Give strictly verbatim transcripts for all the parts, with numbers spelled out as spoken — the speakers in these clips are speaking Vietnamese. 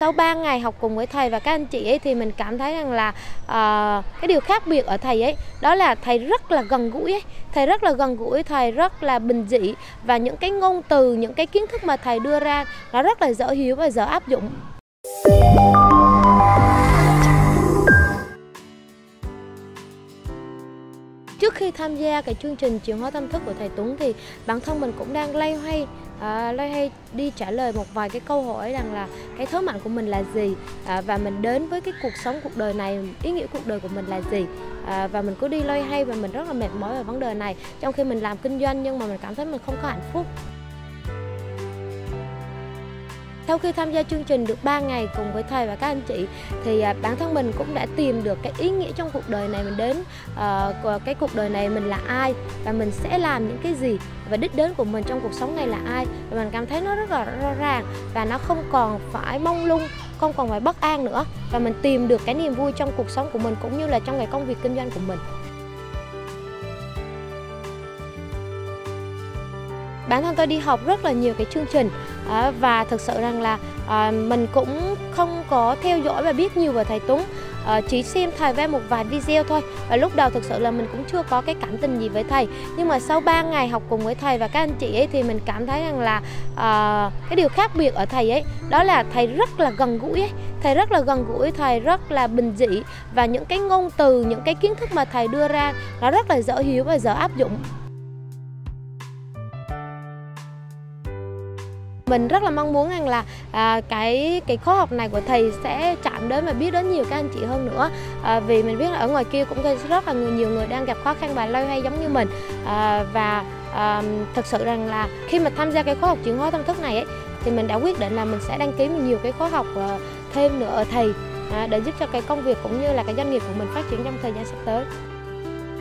Sau ba ngày học cùng với thầy và các anh chị ấy thì mình cảm thấy rằng là uh, cái điều khác biệt ở thầy ấy đó là thầy rất là gần gũi ấy. Thầy rất là gần gũi, thầy rất là bình dị và những cái ngôn từ, những cái kiến thức mà thầy đưa ra nó rất là dễ hiểu và dễ áp dụng. Trước khi tham gia cái chương trình chuyển hóa tâm thức của thầy Tuấn thì bản thân mình cũng đang loay hoay À, loay hoay đi trả lời một vài cái câu hỏi rằng là cái thế mạnh của mình là gì à, và mình đến với cái cuộc sống cuộc đời này, ý nghĩa cuộc đời của mình là gì à, và mình cứ đi loay hoay và mình rất là mệt mỏi về vấn đề này, trong khi mình làm kinh doanh nhưng mà mình cảm thấy mình không có hạnh phúc. Sau khi tham gia chương trình được ba ngày cùng với thầy và các anh chị thì bản thân mình cũng đã tìm được cái ý nghĩa trong cuộc đời này, mình đến uh, cái cuộc đời này mình là ai và mình sẽ làm những cái gì và đích đến của mình trong cuộc sống này là ai, và mình cảm thấy nó rất là rõ ràng và nó không còn phải mông lung, không còn phải bất an nữa, và mình tìm được cái niềm vui trong cuộc sống của mình cũng như là trong cái công việc kinh doanh của mình. Bản thân tôi đi học rất là nhiều cái chương trình và thực sự rằng là mình cũng không có theo dõi và biết nhiều về thầy Tuấn, chỉ xem thầy về một vài video thôi. Và lúc đầu thực sự là mình cũng chưa có cái cảm tình gì với thầy, nhưng mà sau ba ngày học cùng với thầy và các anh chị ấy thì mình cảm thấy rằng là cái điều khác biệt ở thầy ấy đó là thầy rất là gần gũi ấy. Thầy rất là gần gũi, thầy rất là bình dị và những cái ngôn từ, những cái kiến thức mà thầy đưa ra nó rất là dễ hiểu và dễ áp dụng. Mình rất là mong muốn rằng là à, cái cái khóa học này của thầy sẽ chạm đến và biết đến nhiều các anh chị hơn nữa, à, vì mình biết là ở ngoài kia cũng rất là nhiều người đang gặp khó khăn và loay hoay giống như mình, à, và à, thực sự rằng là khi mà tham gia cái khóa học chuyển hóa tâm thức này ấy, thì mình đã quyết định là mình sẽ đăng ký nhiều cái khóa học à, thêm nữa ở thầy à, để giúp cho cái công việc cũng như là cái doanh nghiệp của mình phát triển trong thời gian sắp tới.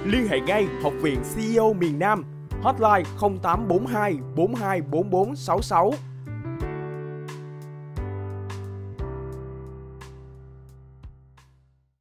Liên hệ ngay Học viện xê i ô miền Nam, hotline không tám bốn hai bốn hai bốn bốn sáu sáu.